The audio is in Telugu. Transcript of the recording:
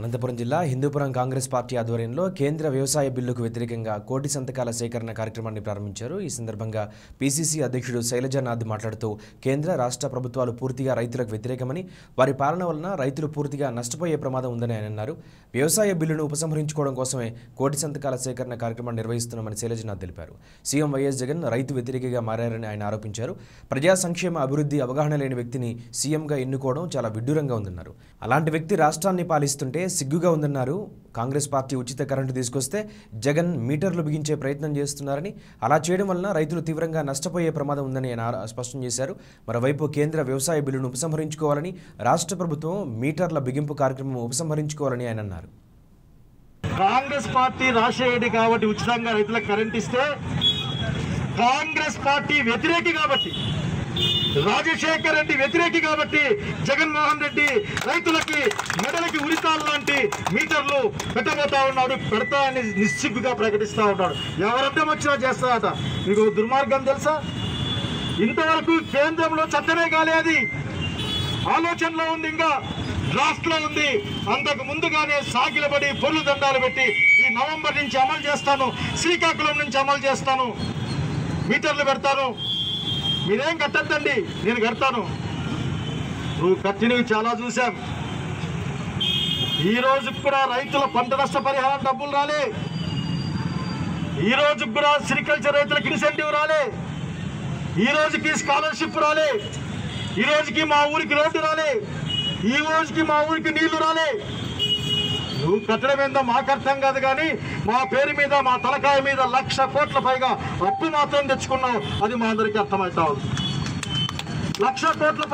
అనంతపురం జిల్లా హిందూపురం కాంగ్రెస్ పార్టీ ఆధ్వర్యంలో కేంద్ర వ్యవసాయ బిల్లుకు వ్యతిరేకంగా కోటి సంతకాల సేకరణ కార్యక్రమాన్ని ప్రారంభించారు. ఈ సందర్భంగా పీసీసీ అధ్యక్షుడు శైలజానాథ్ మాట్లాడుతూ కేంద్ర రాష్ట్ర ప్రభుత్వాలు పూర్తిగా రైతులకు వ్యతిరేకమని, వారి పాలన వలన రైతులు పూర్తిగా నష్టపోయే ప్రమాదం ఉందని ఆయన అన్నారు. వ్యవసాయ బిల్లును ఉపసంహరించుకోవడం కోసమే కోటి సంతకాల సేకరణ కార్యక్రమాన్ని నిర్వహిస్తున్నామని శైలజానాథ్ తెలిపారు. సీఎం వైఎస్ జగన్ రైతు వ్యతిరేకగా మారారని ఆయన ఆరోపించారు. ప్రజా సంక్షేమ అభివృద్ధి అవగాహన లేని వ్యక్తిని సీఎంగా ఎన్నుకోవడం చాలా విడ్డూరంగా ఉందన్నారు. అలాంటి వ్యక్తి రాష్ట్రాన్ని పాలిస్తుంటే సిగ్గుగా ఉందన్నారు. కాంగ్రెస్ పార్టీ ఉచిత కరెంటు తీసుకొస్తే జగన్ మీటర్లు బిగించే ప్రయత్నం చేస్తున్నారని, అలా చేయడం వలన రైతులు తీవ్రంగా నష్టపోయే ప్రమాదం ఉందని ఆయన స్పష్టం చేశారు. మరోవైపు కేంద్ర వ్యవసాయ బిల్లును ఉపసంహరించుకోవాలని, రాష్ట్ర ప్రభుత్వం మీటర్ల బిగింపు కార్యక్రమం ఉపసంహరించుకోవాలని ఆయన అన్నారు. కాంగ్రెస్ పార్టీ రాజశేఖర్ కాబట్టి ఉచితంగా రైతులకు కరెంట్ ఇస్తే, కాంగ్రెస్ పార్టీ వ్యతిరేకి కాబట్టి, రాజశేఖర్ రెడ్డి వ్యతిరేకి కాబట్టి జగన్మోహన్ రెడ్డి రైతులకి మెడలకి ఉరితాలు లాంటి మీటర్లు పెట్టబోతా ఉన్నాడు, పెడతాయని నిశ్చిగ్గుగా ప్రకటిస్తూ ఉన్నాడు. ఎవరడ్డం వచ్చినా చేస్తారట. మీకు దుర్మార్గం తెలుసా? ఇంతవరకు కేంద్రంలో చట్టమే కాలేదు, ఆలోచనలో ఉంది, ఇంకా డ్రాఫ్ట్లో ఉంది. అంతకు ముందుగానే సాగిలబడి పొల్లు దండాలు పెట్టి ఈ నవంబర్ నుంచి అమలు చేస్తాను, శ్రీకాకుళం నుంచి అమలు చేస్తాను, మీటర్లు పెడతాను, మీరేం కట్టద్దండి, నేను కడతాను. నువ్వు కట్టినవి చాలా చూశాం. ఈ రోజు కూడా రైతుల పంట నష్ట పరిహారం డబ్బులు రాలే, ఈ రోజు కూడా సిరికల్చర్ రైతులకు ఇన్సెంటివ్ రాలే, ఈ రోజుకి స్కాలర్షిప్ రాలే, ఈ రోజుకి మా ఊరికి రోడ్డు రాలే, ఈ రోజుకి మా ఊరికి నీళ్లు రాలే. నువ్వు కట్టడం ఏందో మాకు అర్థం కాదు, కానీ మా పేరు మీద, మా తలకాయ మీద 1,00,000 కోట్ల పైగా అప్పు మాత్రం తెచ్చుకున్నావు, అది మా అందరికీ అర్థమవుతా ఉంది. 1,00,000 కోట్ల